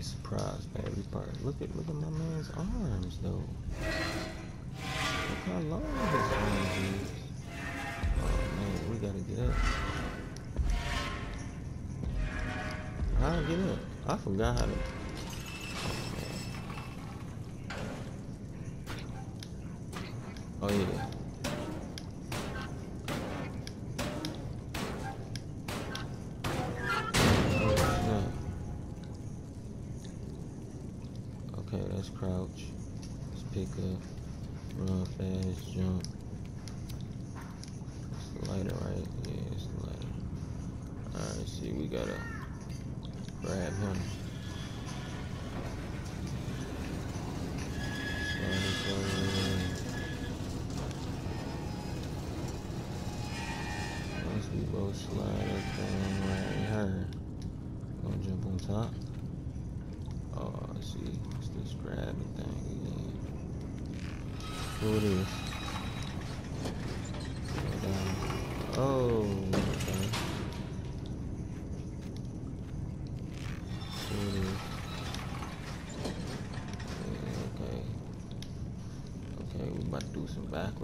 Surprised by every part. Look at my man's arms though. Look how long his arms is. Oh man, we gotta get up. How to get up? I forgot how to. Oh yeah.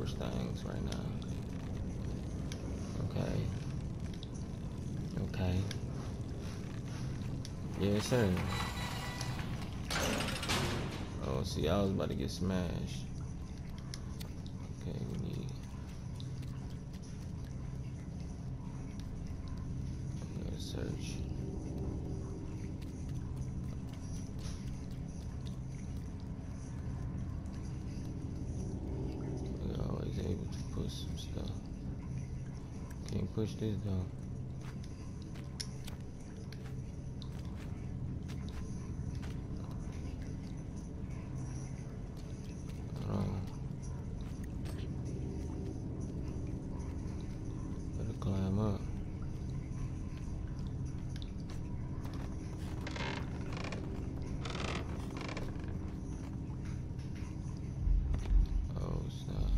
Things right now. Okay. Okay. Yes, sir. Oh, see, I was about to get smashed. Okay, we need. We gotta search. Push this down. Better climb up. Oh, snap.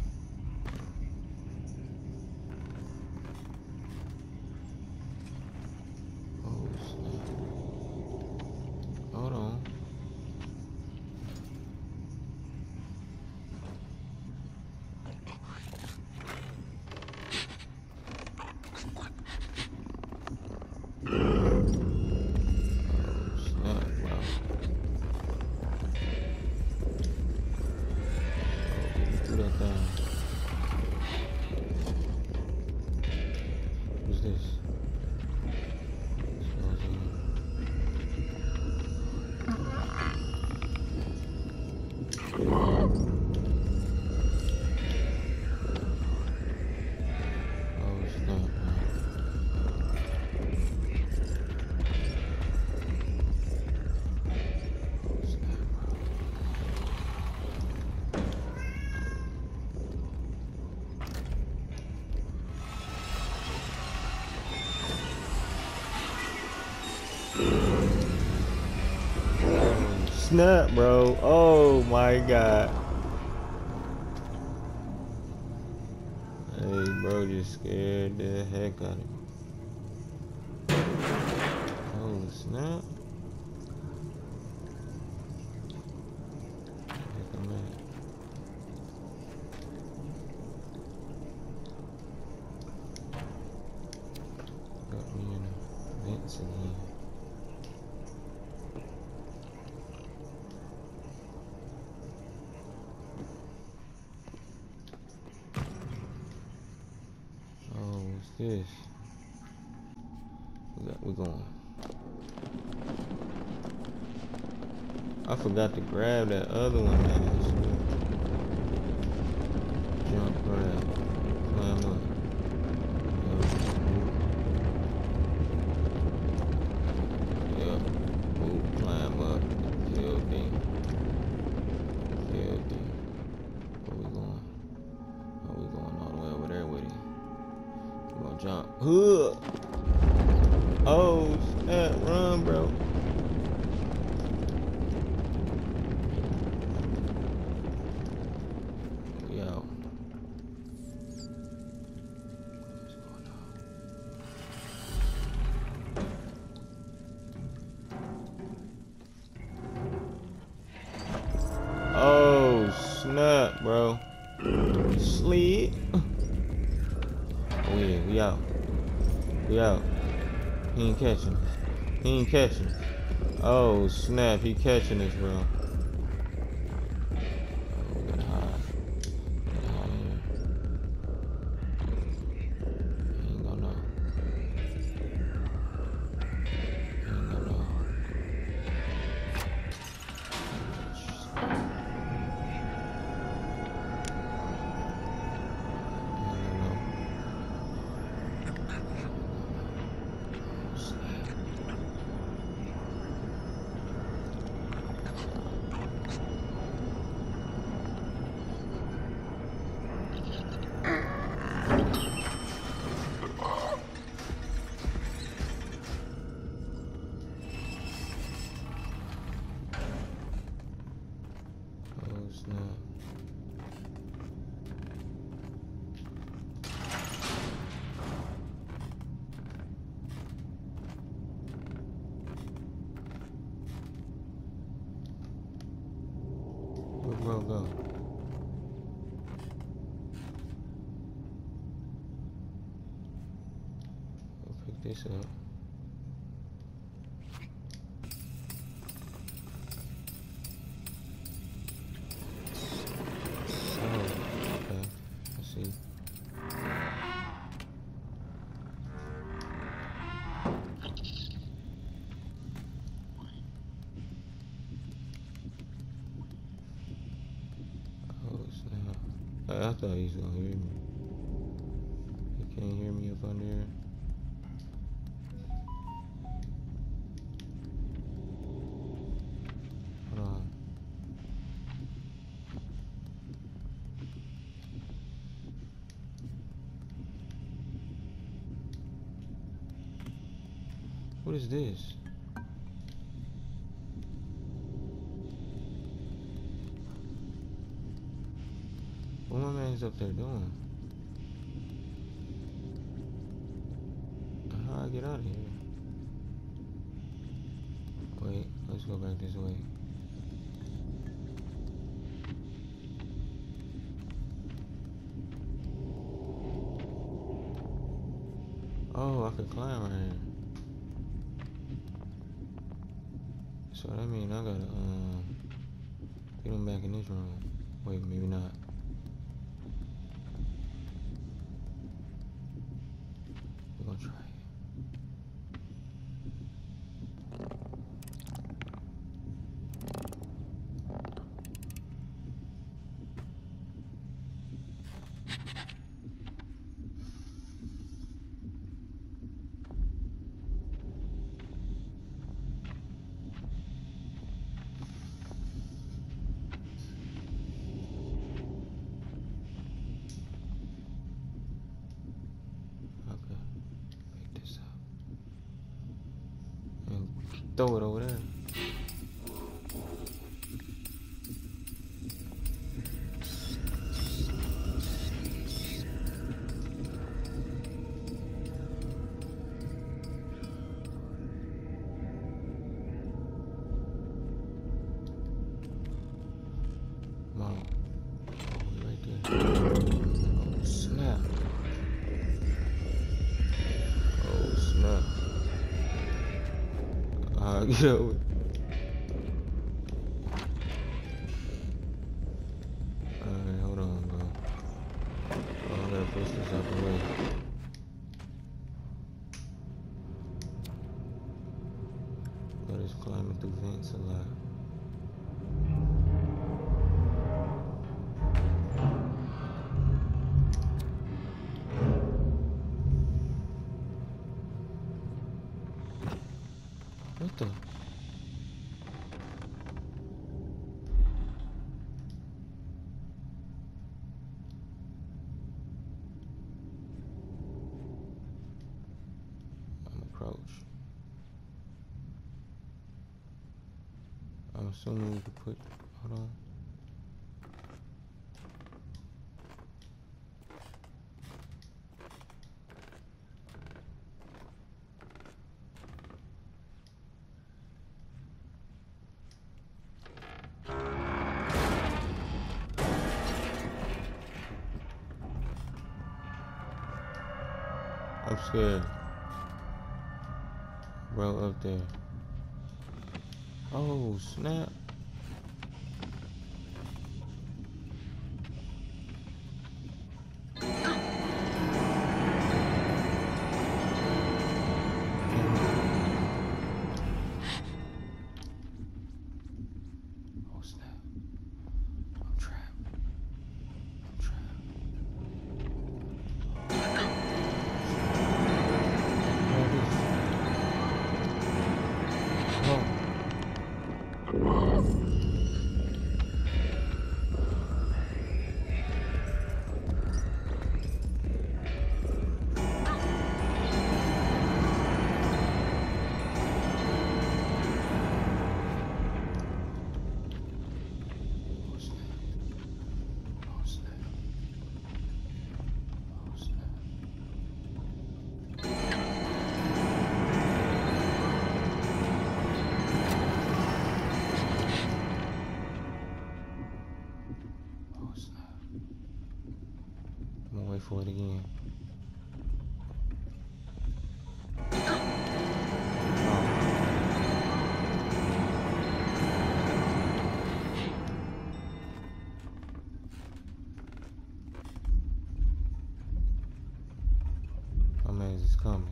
Snap, bro. Oh my god. Hey bro, just scared the heck out of me. Oh snap. Yes. We're going. I forgot to grab that other one that was jump grab, climb up. Yep, ooh, climb up, Tail thing. Where we going? Are we going all the way over there with it? We're gonna jump. Oh snap, run bro. Bro, sleep. Oh yeah, we out. He ain't catching us. Oh snap, he catching us, bro. Oh, we gotta hide. Here. He ain't gonna know. Bro, go. I'll pick this up. I thought he was gonna hear me. He can't hear me up under here. Hold on. What is this? What my man's up there doing? How do I get out of here? Wait, let's go back this way. Oh, I could climb right here. So that means I gotta get him back in this room. Wait, maybe not. Throw it over there. Mom. Right there. Oh, snap. Get over it. Alright, hold on, bro. Oh, I gotta push this out the way. But it's climbing through vents a lot. What the? I'm assuming we could put, hold on. I'm scared. Well up there. Oh snap. For it again. My man is coming.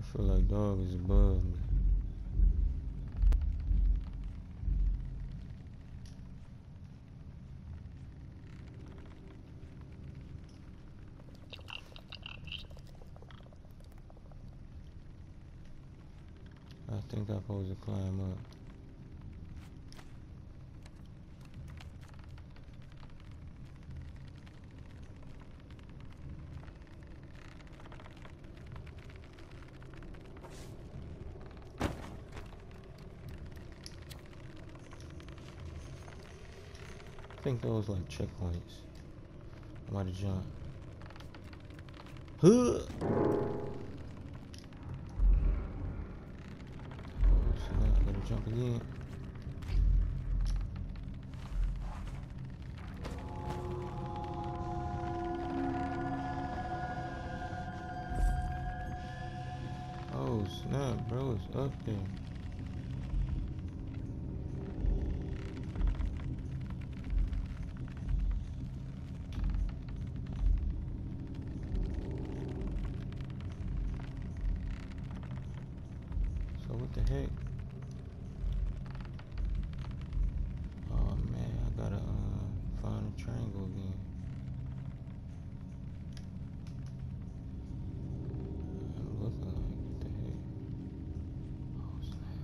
I feel like dog is above me. I think I'm supposed to climb up. I think those like checkpoints. I might have jumped. Huh. So now I gotta jump again. Oh snap, bro, it's up there. What the heck? Oh man, I gotta find a triangle again. I'm looking like, what the heck? Oh snap.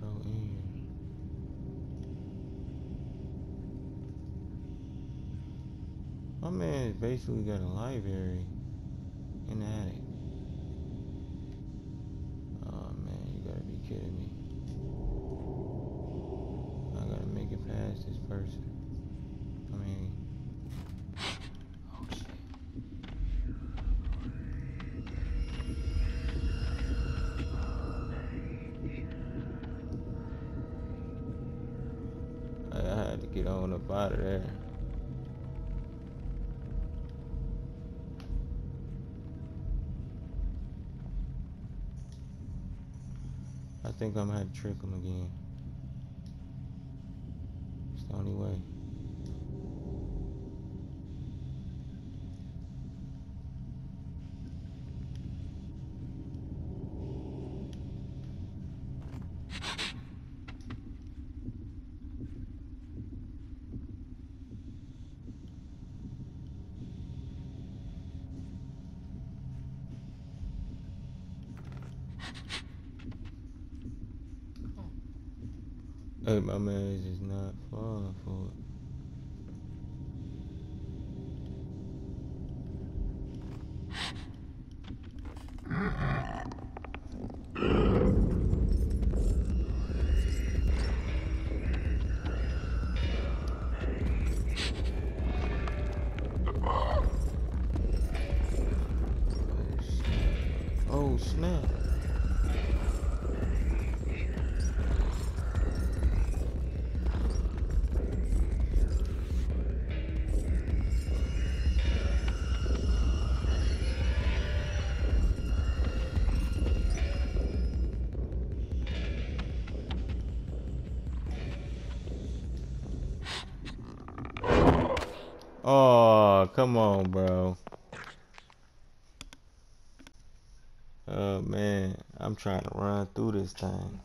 Bro, in here. My man basically got a library in the attic. Kidding me. I gotta make it past this person. I mean, oh shit. I had to get on up out of there. I think I'm gonna have to trick him again. It's the only way. Look, my man is just not falling for it. Oh, snap. Oh, come on, bro. Oh, man. I'm trying to run through this thing.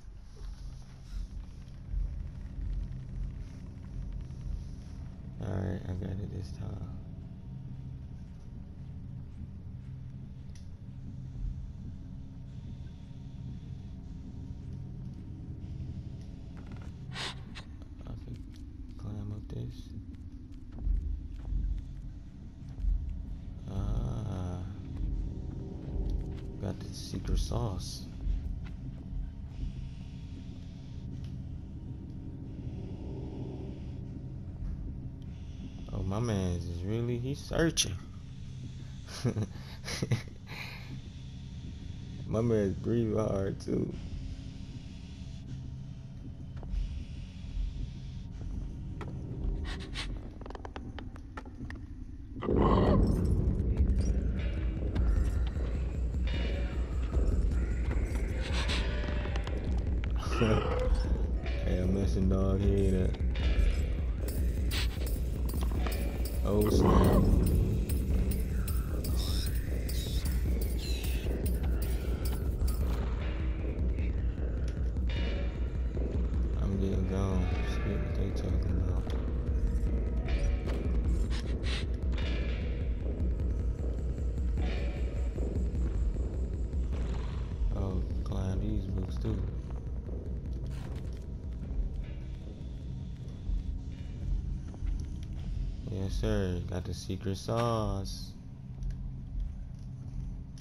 Alright, I got it this time. I can climb up this. Got the secret sauce. Oh, my man is really, he's searching. My man's breathing hard too. Hey, I'm missing, dog. Hear that? Oh, snap. I'm getting gone. See what they talking about. Oh, climb these books too. Yes, sir. Got the secret sauce.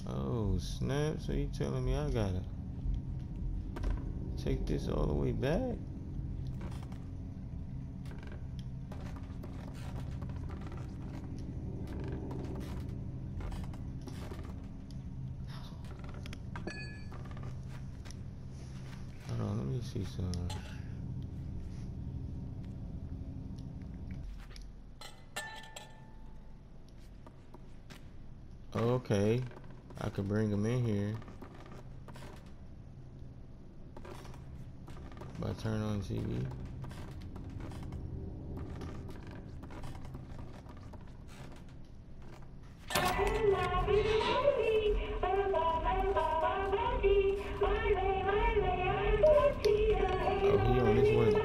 Oh, snap. So you telling me I gotta take this all the way back? Hold on, let me see some. Okay, I could bring them in here by turn on TV. Oh, he on his way.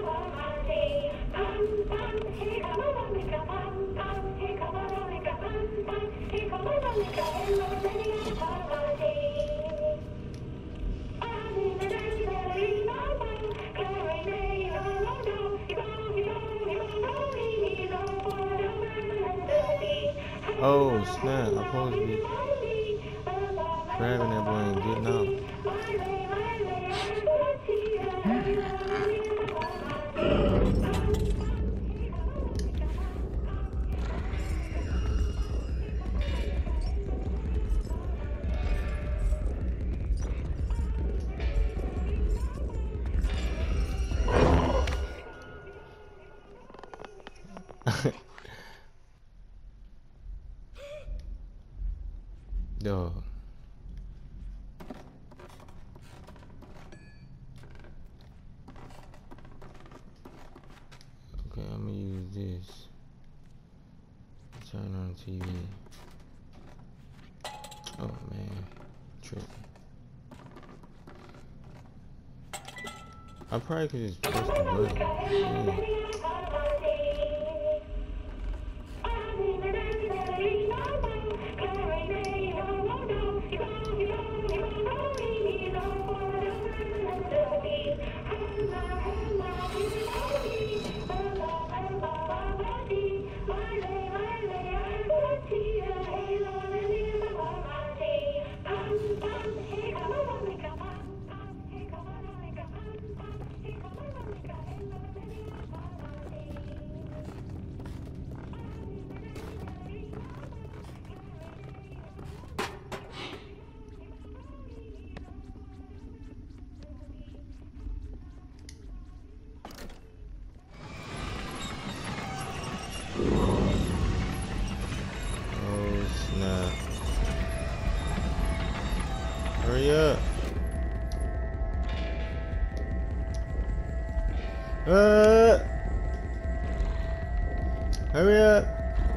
Oh, snap, I'm supposed to be grabbing that boy and getting out. Dog. Okay, I'm gonna use this. Turn on TV. Oh man, tripping. I probably could just press the button. Yeah.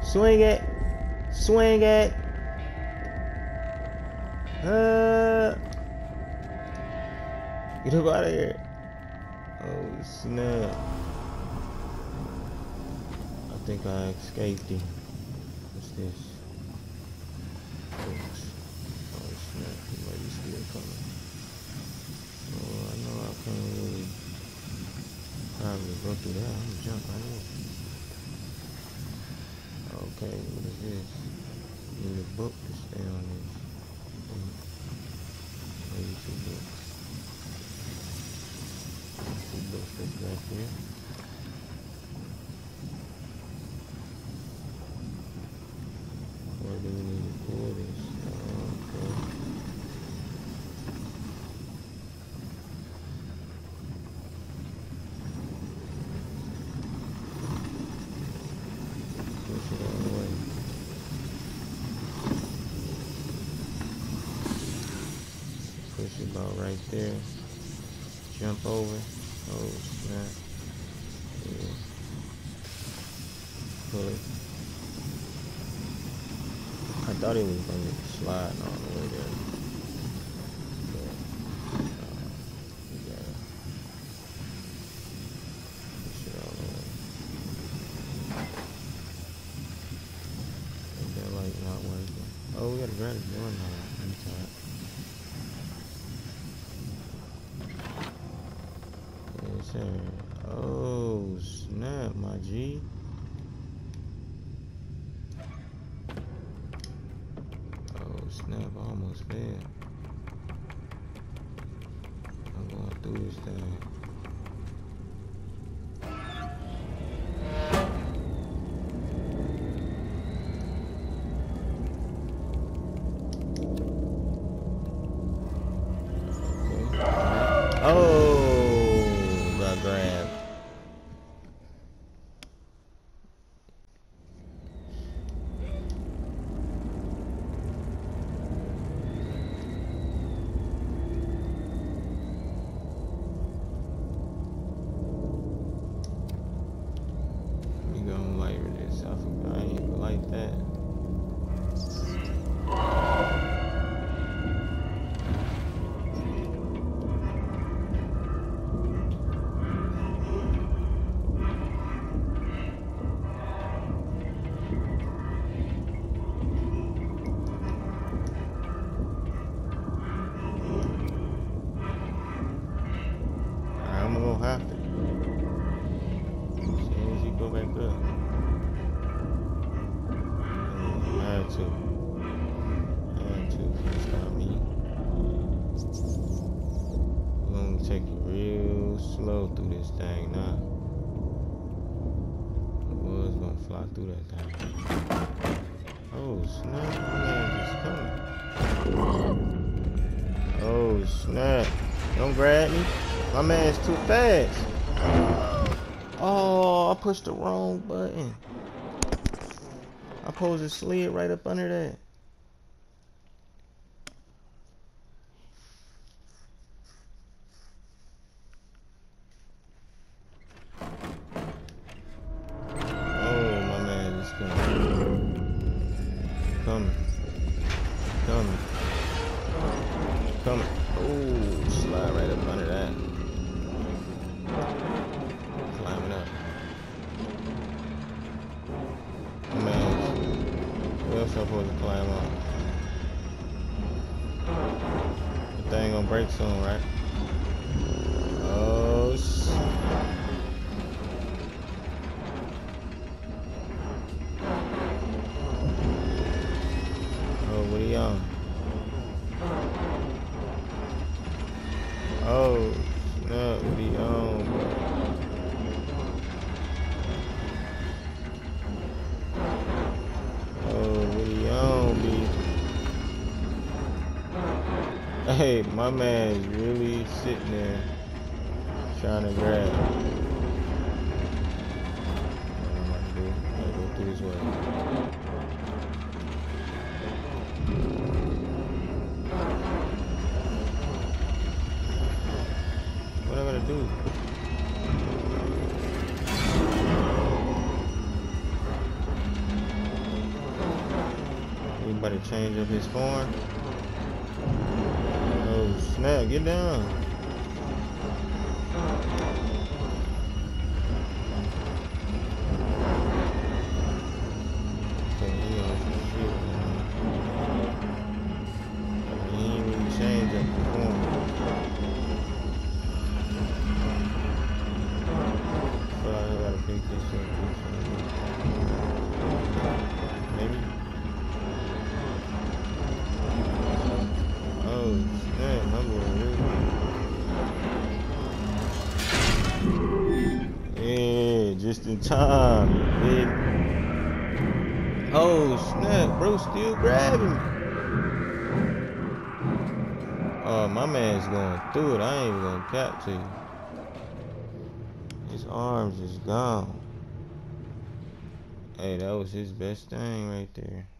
Swing it. Swing it. Get up out of here. Oh, snap. I think I escaped him. What's this? Oops. Oh, snap. He might be still coming. Oh, I know I can't really probably go through that. I'm gonna jump right now. Okay, what is this? I need a book to stay on this. Maybe two books. Two books that's back here. Where do we need to pull this? Okay. Push it all the way. Push it about right there. Jump over. Oh, snap. Yeah. Pull it. I thought it was going to slide all the way there. But, we gotta push it all the way. Is that light not working? Oh, we gotta grab the door now. I'm tired. Yes, sir. Oh, snap, my G. Snap, I almost fell. I'm going through this thing. Okay. Oh, got grabbed. Through this thing now. The bull's gonna fly through that thing. Oh snap, my man is coming. Oh snap. Don't grab me. My man's too fast. Oh, I pushed the wrong button. I supposed to slid right up under that. Coming. Oh, slide right up under that. Climbing up. Man, what else am I supposed to climb on? The thing gonna break soon, right? Oh, shit. Oh, snap, be on, bro. Oh, we on, be. Hey, my man's really sitting there trying to grab. I don't know what to do. I gotta go through this way. Dude. Somebody change up his form. Oh snap, get down. Just in time, big. Oh snap, bro, still grabbing. Oh, my man's going through it. I ain't even gonna cap to you. His arms is gone. Hey, that was his best thing right there.